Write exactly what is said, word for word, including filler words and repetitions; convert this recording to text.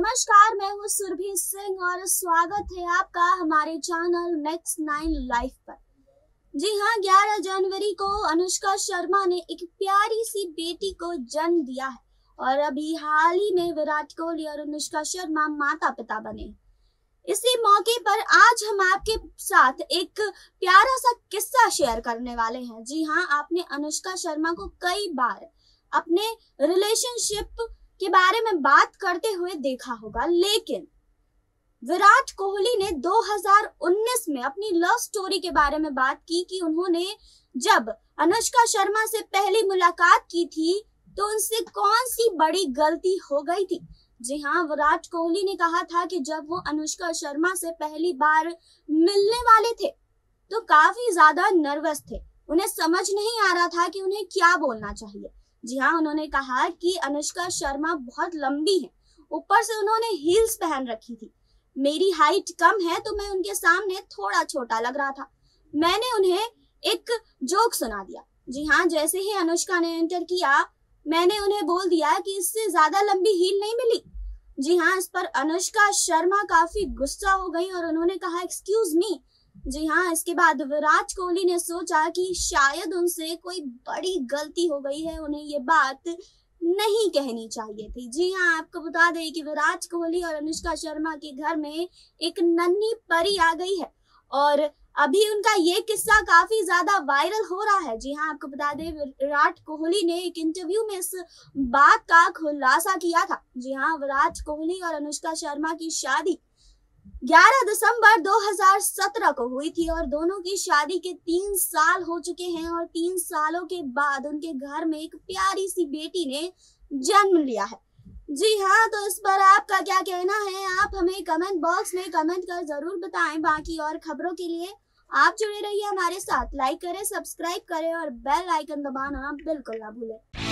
नमस्कार, मैं हूँ सुरभि सिंह और स्वागत है आपका हमारे चैनल नेक्स्ट नाइन लाइफ पर। जी हाँ, ग्यारह जनवरी को अनुष्का शर्मा ने एक प्यारी सी बेटी को जन्म दिया है और अभी हाल ही में विराट कोहली और अनुष्का शर्मा माता पिता बने। इसी मौके पर आज हम आपके साथ एक प्यारा सा किस्सा शेयर करने वाले हैं। जी हाँ, आपने अनुष्का शर्मा को कई बार अपने रिलेशनशिप के बारे में बात करते हुए देखा होगा, लेकिन विराट कोहली ने दो हज़ार उन्नीस में अपनी लव स्टोरी के बारे में बात की कि उन्होंने जब अनुष्का शर्मा से पहली मुलाकात की थी तो उनसे कौन सी बड़ी गलती हो गई थी। जी हाँ, विराट कोहली ने कहा था कि जब वो अनुष्का शर्मा से पहली बार मिलने वाले थे तो काफी ज्यादा नर्वस थे, उन्हें समझ नहीं आ रहा था कि उन्हें क्या बोलना चाहिए। जी हाँ, उन्होंने कहा कि अनुष्का शर्मा बहुत लंबी है, ऊपर से उन्होंने हील्स पहन रखी थी, मेरी हाइट कम है तो मैं उनके सामने थोड़ा छोटा लग रहा था। मैंने उन्हें एक जोक सुना दिया। जी हाँ, जैसे ही अनुष्का ने एंटर किया मैंने उन्हें बोल दिया कि इससे ज्यादा लंबी हील नहीं मिली। जी हाँ, इस पर अनुष्का शर्मा काफी गुस्सा हो गई और उन्होंने कहा एक्सक्यूज मी। जी हाँ, इसके बाद विराट कोहली ने सोचा कि शायद उनसे कोई बड़ी गलती हो गई है, उन्हें ये बात नहीं कहनी चाहिए थी। जी हाँ, आपको बता दें कि विराट कोहली और अनुष्का शर्मा के घर में एक नन्ही परी आ गई है और अभी उनका ये किस्सा काफी ज्यादा वायरल हो रहा है। जी हाँ, आपको बता दें विराट कोहली ने एक इंटरव्यू में इस बात का खुलासा किया था। जी हाँ, विराट कोहली और अनुष्का शर्मा की शादी ग्यारह दिसंबर दो हज़ार सत्रह को हुई थी और दोनों की शादी के तीन साल हो चुके हैं और तीन सालों के बाद उनके घर में एक प्यारी सी बेटी ने जन्म लिया है। जी हाँ, तो इस पर आपका क्या कहना है, आप हमें कमेंट बॉक्स में कमेंट कर जरूर बताएं। बाकी और खबरों के लिए आप जुड़े रहिए हमारे साथ, लाइक करें, सब्सक्राइब करें और बेल आइकन दबाना बिल्कुल ना भूलें।